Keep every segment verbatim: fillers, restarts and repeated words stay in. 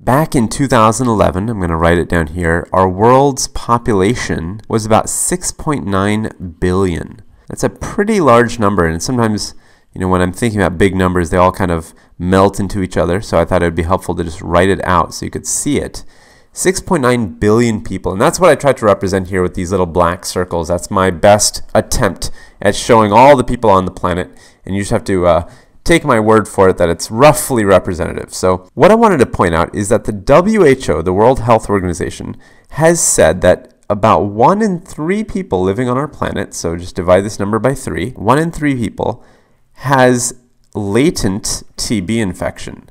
Back in two thousand eleven, I'm going to write it down here, our world's population was about six point nine billion. That's a pretty large number, and sometimes, you know, when I'm thinking about big numbers, they all kind of melt into each other, so I thought it would be helpful to just write it out so you could see it. six point nine billion people, and that's what I tried to represent here with these little black circles. That's my best attempt at showing all the people on the planet, and you just have to uh, take my word for it that it's roughly representative. So what I wanted to point out is that the W H O, the World Health Organization, has said that about one in three people living on our planet, so just divide this number by three, one in three people has latent T B infection.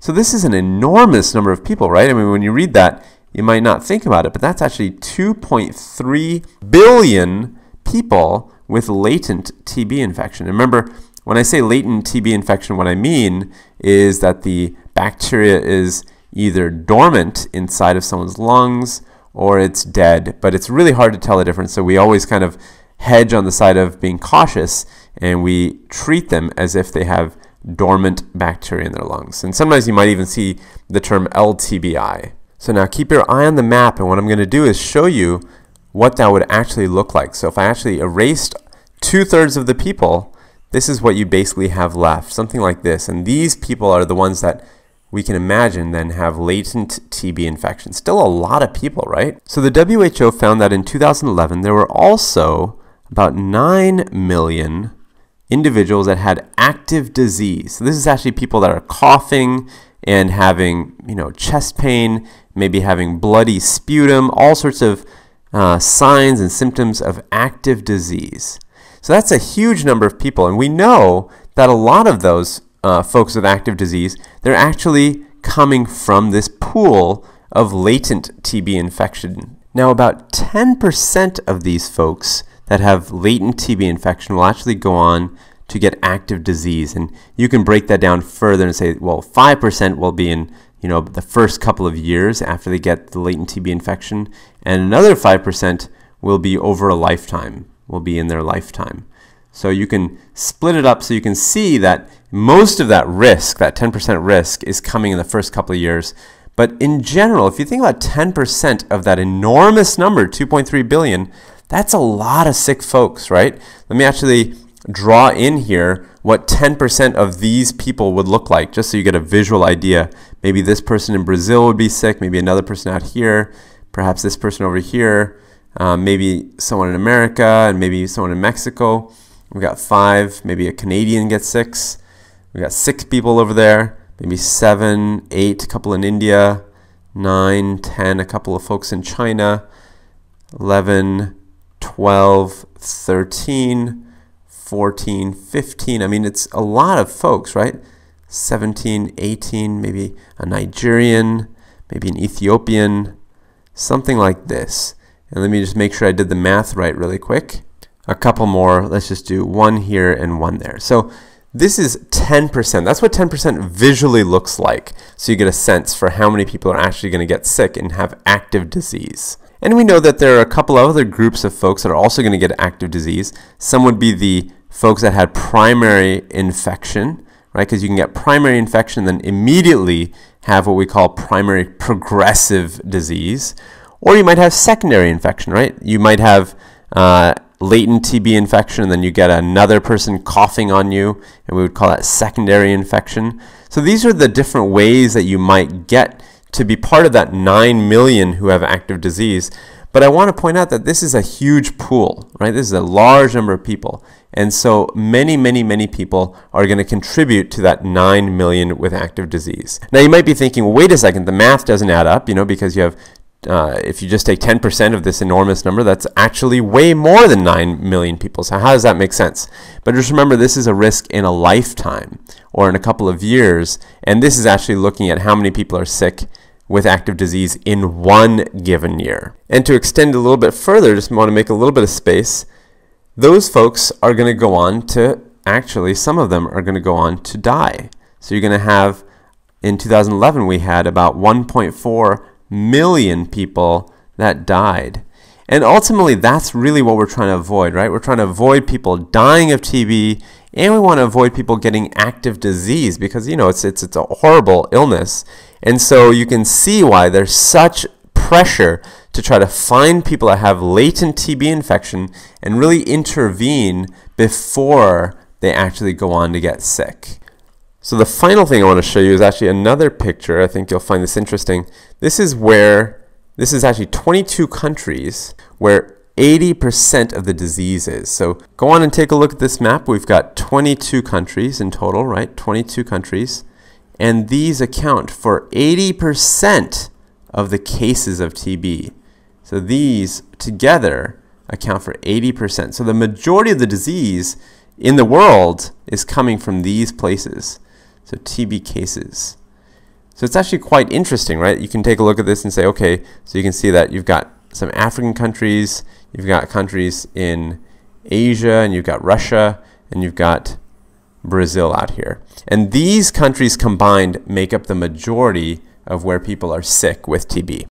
So this is an enormous number of people, right? I mean, when you read that, you might not think about it, but that's actually two point three billion people with latent T B infection. And remember, when I say latent T B infection, what I mean is that the bacteria is either dormant inside of someone's lungs or it's dead, but it's really hard to tell the difference, so we always kind of hedge on the side of being cautious, and we treat them as if they have dormant bacteria in their lungs. And sometimes you might even see the term L T B I. So now keep your eye on the map, and what I'm going to do is show you what that would actually look like. So if I actually erased two-thirds of the people, this is what you basically have left, something like this. And these people are the ones that we can imagine then have latent T B infection. Still a lot of people, right? So the W H O found that in two thousand eleven, there were also about nine million individuals that had active disease. So this is actually people that are coughing and having, you know, chest pain, maybe having bloody sputum, all sorts of uh, signs and symptoms of active disease. So that's a huge number of people, and we know that a lot of those uh, folks with active disease, they're actually coming from this pool of latent T B infection. Now about ten percent of these folks that have latent T B infection will actually go on to get active disease, and you can break that down further and say, well, five percent will be in, you know, the first couple of years after they get the latent T B infection, and another five percent will be over a lifetime. will be in their lifetime. So you can split it up so you can see that most of that risk, that ten percent risk, is coming in the first couple of years. But in general, if you think about ten percent of that enormous number, two point three billion, that's a lot of sick folks, right? Let me actually draw in here what ten percent of these people would look like, just so you get a visual idea. Maybe this person in Brazil would be sick, maybe another person out here, perhaps this person over here, Uh, maybe someone in America, and maybe someone in Mexico. We've got five, maybe a Canadian gets six. We've got six people over there, maybe seven, eight, a couple in India, nine, ten, a couple of folks in China, eleven, twelve, thirteen, fourteen, fifteen. I mean, it's a lot of folks, right? seventeen, eighteen, maybe a Nigerian, maybe an Ethiopian, something like this. And let me just make sure I did the math right really quick. A couple more. Let's just do one here and one there. So this is ten percent. That's what ten percent visually looks like. So you get a sense for how many people are actually going to get sick and have active disease. And we know that there are a couple of other groups of folks that are also going to get active disease. Some would be the folks that had primary infection, right? Because you can get primary infection and then immediately have what we call primary progressive disease. Or you might have secondary infection, right? You might have uh, latent T B infection, and then you get another person coughing on you, and we would call that secondary infection. So these are the different ways that you might get to be part of that nine million who have active disease. But I want to point out that this is a huge pool, right? This is a large number of people. And so many, many, many people are going to contribute to that nine million with active disease. Now you might be thinking, wait a second, the math doesn't add up, you know, because you have Uh, if you just take ten percent of this enormous number, that's actually way more than nine million people. So how does that make sense? But just remember, this is a risk in a lifetime or in a couple of years, and this is actually looking at how many people are sick with active disease in one given year. And to extend a little bit further, just want to make a little bit of space, those folks are going to go on to, actually some of them are going to go on to die. So you're going to have, in two thousand eleven we had about one point four million people that died. And ultimately, that's really what we're trying to avoid, right? We're trying to avoid people dying of T B And we want to avoid people getting active disease because, you know, it's, it's, it's a horrible illness. And so you can see why there's such pressure to try to find people that have latent T B infection and really intervene before they actually go on to get sick. So the final thing I want to show you is actually another picture. I think you'll find this interesting. This is where, this is actually twenty-two countries where eighty percent of the disease is. So go on and take a look at this map. We've got twenty-two countries in total, right? twenty-two countries. And these account for eighty percent of the cases of T B. So these together account for eighty percent. So the majority of the disease in the world is coming from these places. So T B cases. So it's actually quite interesting, right? You can take a look at this and say, okay, so you can see that you've got some African countries, you've got countries in Asia, and you've got Russia, and you've got Brazil out here. And these countries combined make up the majority of where people are sick with T B.